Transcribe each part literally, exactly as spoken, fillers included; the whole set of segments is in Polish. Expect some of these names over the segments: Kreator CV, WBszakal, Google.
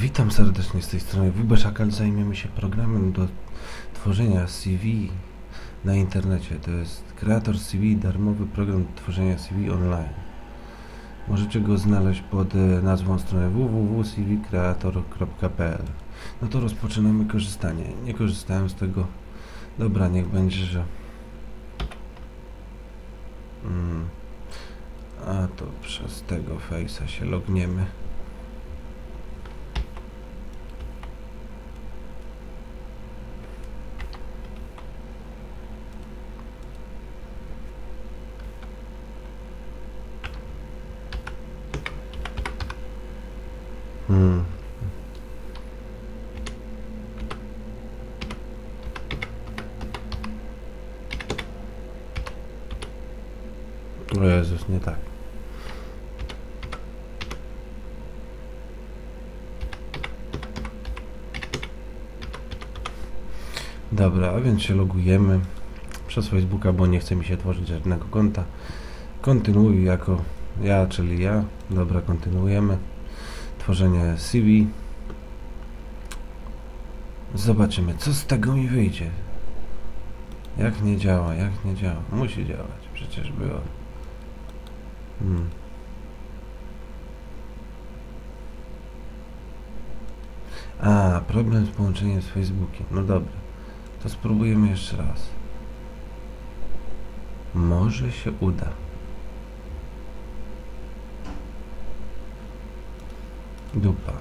Witam serdecznie z tej strony WBszakal. Zajmiemy się programem do tworzenia C V na internecie. To jest Kreator C V, darmowy program do tworzenia C V online. Możecie go znaleźć pod nazwą strony w w w kropka c v kreator kropka p l. No to rozpoczynamy korzystanie. Nie korzystałem z tego. Dobra, niech będzie, że... Hmm. A to przez tego Face'a się logniemy. Hmm. O Jezus, nie tak. Dobra, a więc się logujemy przez Facebooka, bo nie chce mi się tworzyć żadnego konta. Kontynuuj jako ja, czyli ja. Dobra, kontynuujemy tworzenie C V. Zobaczymy, co z tego mi wyjdzie. Jak nie działa, jak nie działa. Musi działać, przecież było. Hmm. A, problem z połączeniem z Facebookiem. No dobra, to spróbujemy jeszcze raz. Może się uda. Dupa,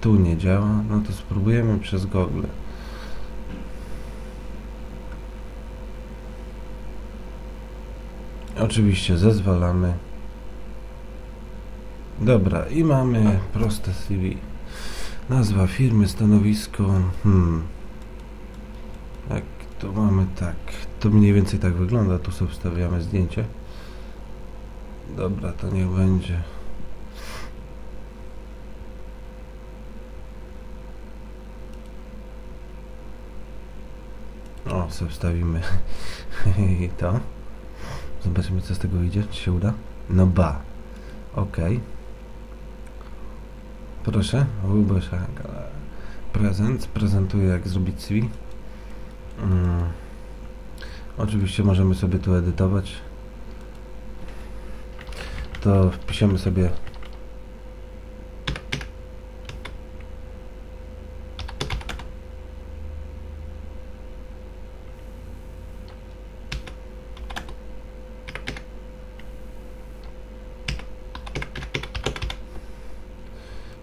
tu nie działa, no to spróbujemy przez Google. Oczywiście zezwalamy. Dobra, i mamy proste C V. Nazwa firmy, stanowisko. Hmm. Jak to mamy tak. To mniej więcej tak wygląda. Tu sobie wstawiamy zdjęcie. Dobra, to niech będzie. O, sobie wstawimy i to. Zobaczymy, co z tego idzie, czy się uda. No ba. Ok. Proszę. WBszakal. Prezent. Prezentuję, jak zrobić C V. Hmm. Oczywiście możemy sobie tu edytować. To wpiszemy sobie...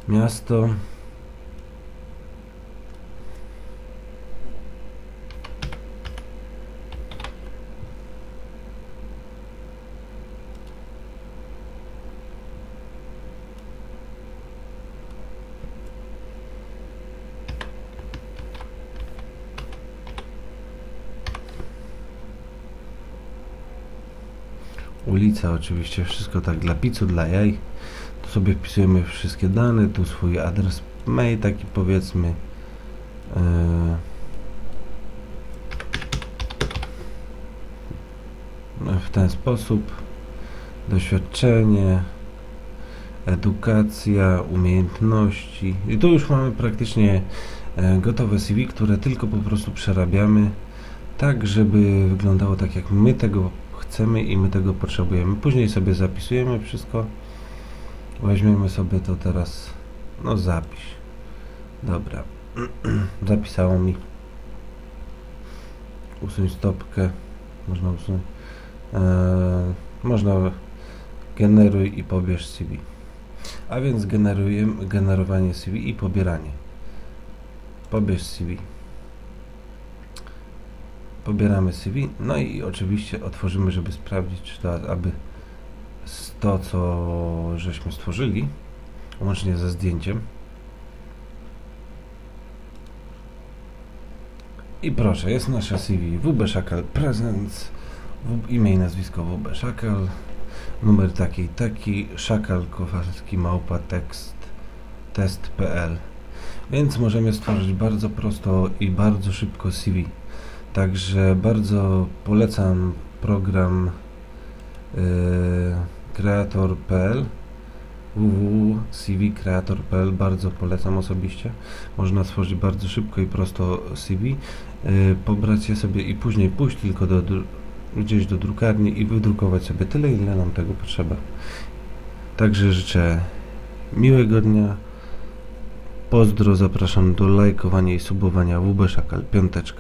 miasto. Ulica, oczywiście wszystko tak dla picu, dla jaj. Tu sobie wpisujemy wszystkie dane, tu swój adres mail, taki powiedzmy. Yy. W ten sposób. Doświadczenie, edukacja, umiejętności. I tu już mamy praktycznie gotowe C V, które tylko po prostu przerabiamy tak, żeby wyglądało tak, jak my tego chcemy i my tego potrzebujemy. Później sobie zapisujemy wszystko. Weźmiemy sobie to teraz, no zapisz. Dobra, zapisało mi. Usuń stopkę, można usunąć. Eee, można generuj i pobierz C V. A więc generujemy, generowanie C V i pobieranie. Pobierz C V. Pobieramy C V, no i oczywiście otworzymy, żeby sprawdzić, czy to, aby to, co żeśmy stworzyli, łącznie ze zdjęciem. I proszę, jest nasze C V. WBszakal Presents, imię i nazwisko WBszakal, numer taki i taki, szakal Kowalski małpa tekst test kropka p l. Więc możemy stworzyć bardzo prosto i bardzo szybko C V. Także bardzo polecam program kreator kropka p l w w w kropka c v kreator kropka p l. Bardzo polecam osobiście. Można stworzyć bardzo szybko i prosto C V, pobrać je sobie i później pójść tylko do, gdzieś do drukarni i wydrukować sobie tyle, ile nam tego potrzeba. Także życzę miłego dnia. Pozdro, zapraszam do lajkowania i subowania WBszakal. Piąteczka.